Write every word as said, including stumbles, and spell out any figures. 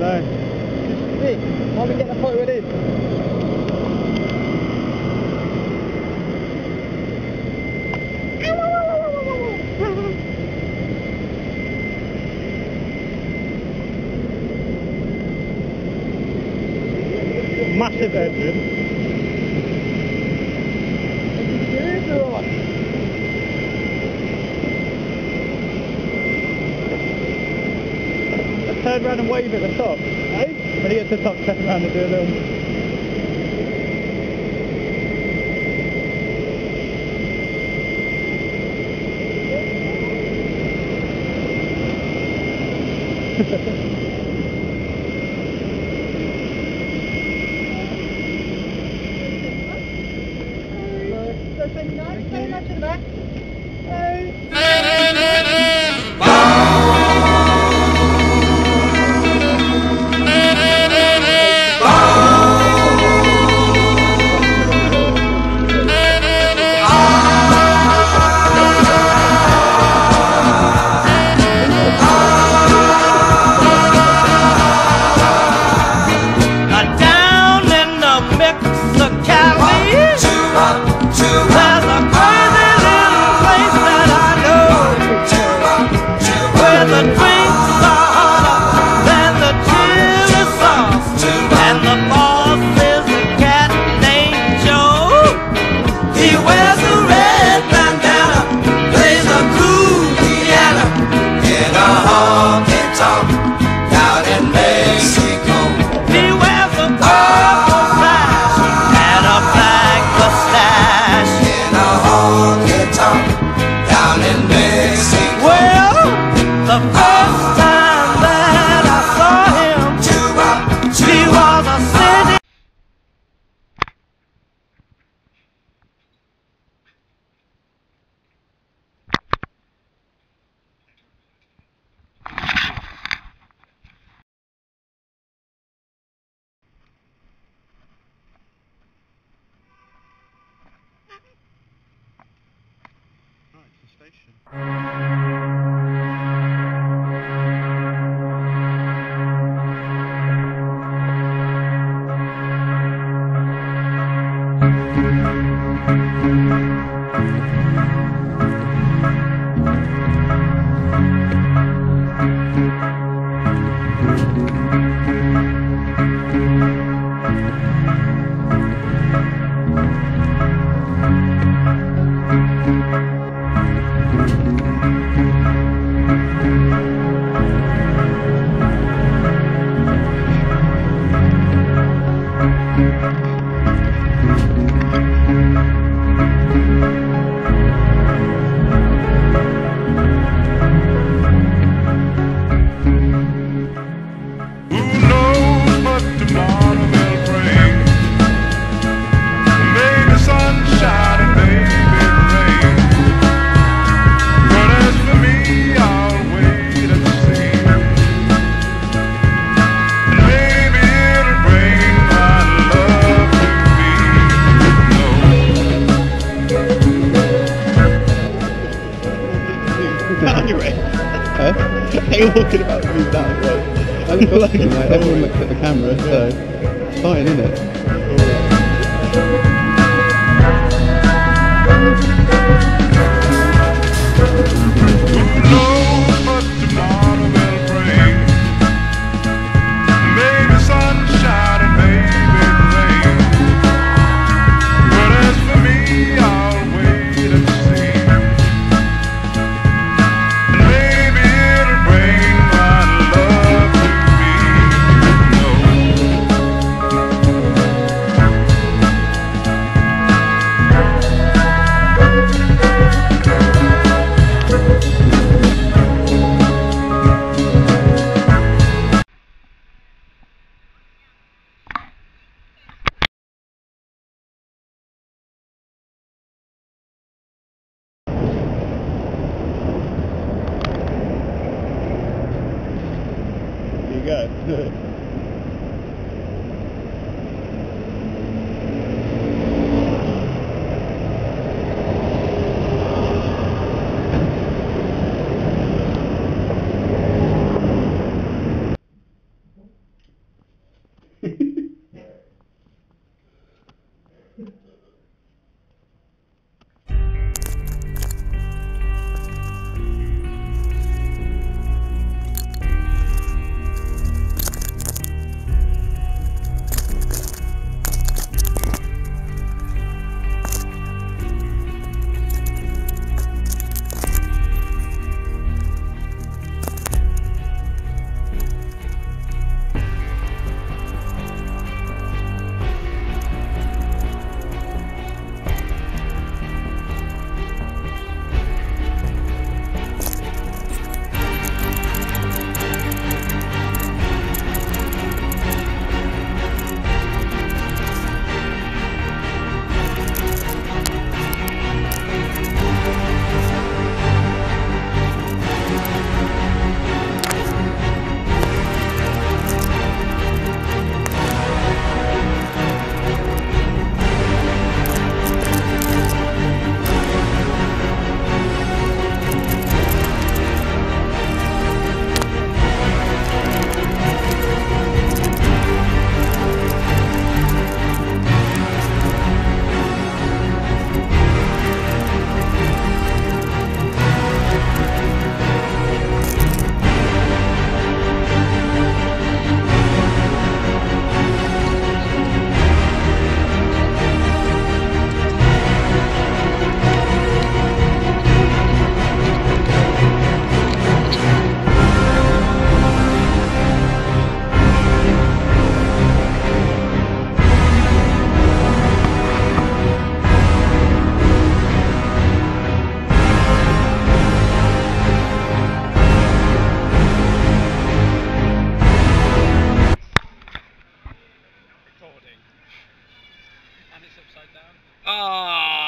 know. Nick, why don't we get the photo in? Massive engine. Just turn around and wave at the top. Eh? When he gets to the top, turn around and do a little... Talking about me that way. I was talking, mate. Everyone looks at the camera, so it's fine, isn't it? upside down? Ah.